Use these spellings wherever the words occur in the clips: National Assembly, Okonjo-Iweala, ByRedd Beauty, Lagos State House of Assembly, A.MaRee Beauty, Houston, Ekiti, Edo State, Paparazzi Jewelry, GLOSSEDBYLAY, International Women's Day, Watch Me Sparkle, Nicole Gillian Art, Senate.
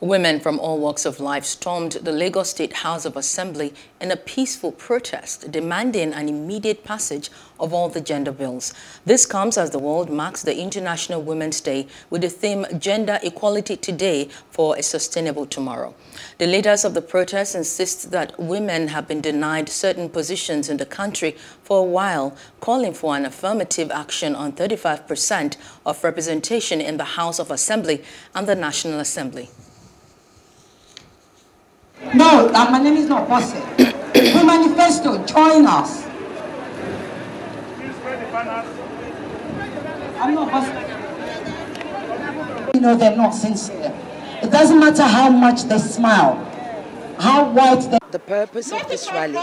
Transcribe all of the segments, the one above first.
Women from all walks of life stormed the Lagos State House of Assembly in a peaceful protest, demanding an immediate passage of all the gender bills. This comes as the world marks the International Women's Day with the theme Gender Equality Today for a Sustainable Tomorrow. The leaders of the protest insist that women have been denied certain positions in the country for a while, calling for an affirmative action on 35% of representation in the House of Assembly and the National Assembly. No, my name is not Bosse. We manifesto, join us. I'm not Bosse. You know, they're not sincere. It doesn't matter how much they smile, how white they... The purpose of this rally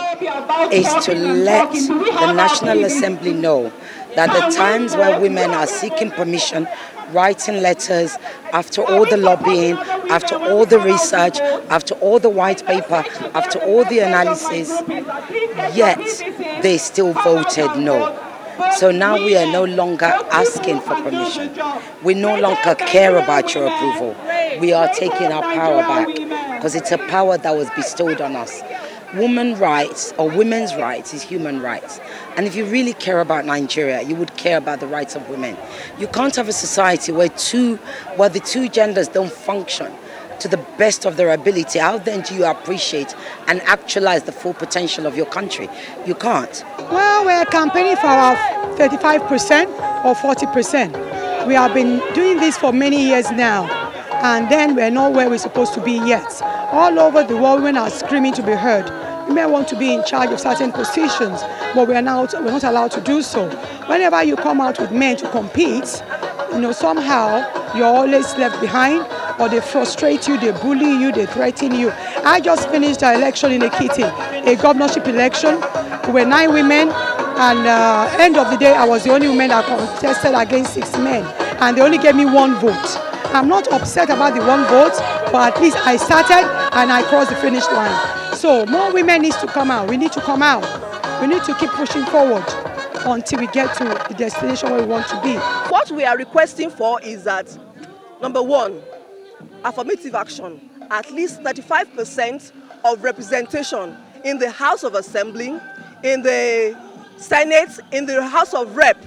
is to let the National Assembly know that the times where women are seeking permission, writing letters, after all the lobbying, after all the research, after all the white paper, after all the analysis, yet they still voted no. So now we are no longer asking for permission. We no longer care about your approval. We are taking our power back because it's a power that was bestowed on us. Women's rights or women's rights is human rights. And if you really care about Nigeria, you would care about the rights of women. You can't have a society where the two genders don't function to the best of their ability. How then do you appreciate and actualize the full potential of your country? You can't. Well, we're campaigning for our 35% or 40%. We have been doing this for many years now, and then we're not where we're supposed to be yet. All over the world, women are screaming to be heard. Women want to be in charge of certain positions, but we're not allowed to do so. Whenever you come out with men to compete, you know, somehow you're always left behind, or they frustrate you, they bully you, they threaten you. I just finished an election in Ekiti, a governorship election. We were 9 women, and end of the day, I was the only woman that contested against 6 men, and they only gave me 1 vote. I'm not upset about the 1 vote, but at least I started and I crossed the finish line. So more women need to come out. We need to come out. We need to keep pushing forward until we get to the destination where we want to be. What we are requesting for is that, number 1, affirmative action, at least 35% of representation in the House of Assembly, in the Senate, in the House of Rep,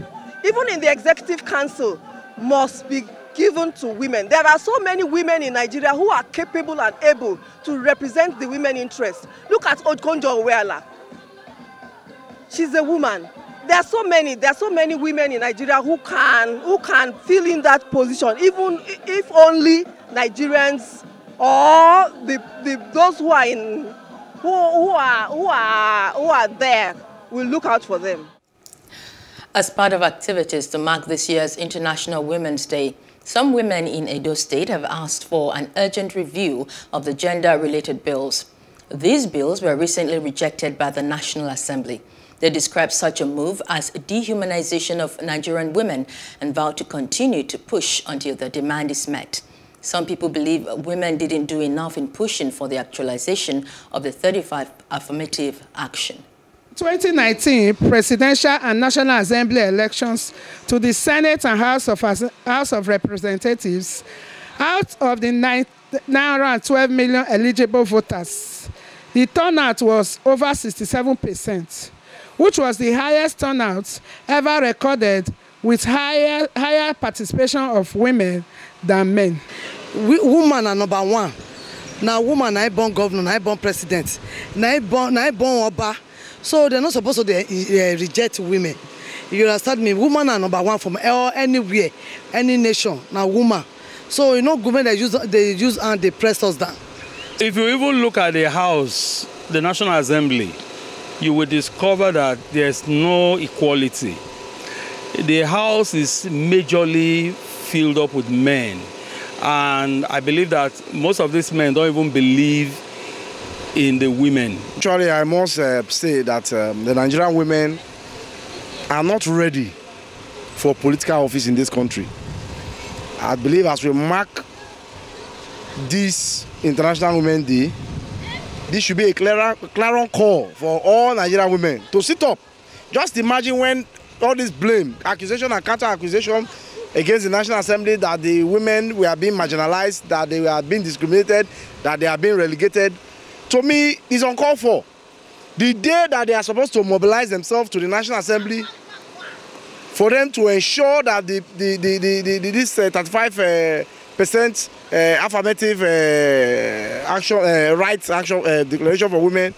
even in the Executive Council must be given to women. There are so many women in Nigeria who are capable and able to represent the women interest. Look at Okonjo-Iweala. She's a woman. There are so many women in Nigeria who can fill in that position, even if only Nigerians or those who are in who are there will look out for them. As part of activities to mark this year's International Women's Day, some women in Edo State have asked for an urgent review of the gender-related bills. These bills were recently rejected by the National Assembly. They described such a move as dehumanization of Nigerian women and vowed to continue to push until the demand is met. Some people believe women didn't do enough in pushing for the actualization of the 35 affirmative action. 2019 presidential and National Assembly elections to the Senate and House of Representatives, out of the now around 12 million eligible voters, the turnout was over 67%, which was the highest turnout ever recorded, with higher participation of women than men. Women are number 1. Now, women, I born governor, I born president, I born Oba. So they're not supposed to reject women. You understand me? Women are number 1 from anywhere, any nation. Now, women. So you know, women they use and they press us down. If you even look at the House, the National Assembly, you will discover that there's no equality. The House is majorly filled up with men, and I believe that most of these men don't even believe in the women. Actually, I must say that the Nigerian women are not ready for political office in this country. I believe as we mark this International Women's Day, this should be a clarion call for all Nigerian women to sit up. Just imagine when all this blame, accusation and counter accusation against the National Assembly that the women were being marginalized, that they were being discriminated, that they are being relegated. To me, it's uncalled for. The day that they are supposed to mobilize themselves to the National Assembly for them to ensure that this 35% affirmative rights declaration for women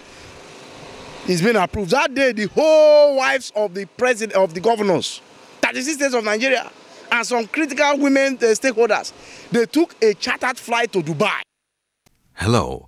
is being approved. That day, the whole wives of the president, of the governors, 36 states of Nigeria, and some critical women stakeholders, they took a chartered flight to Dubai. Hello,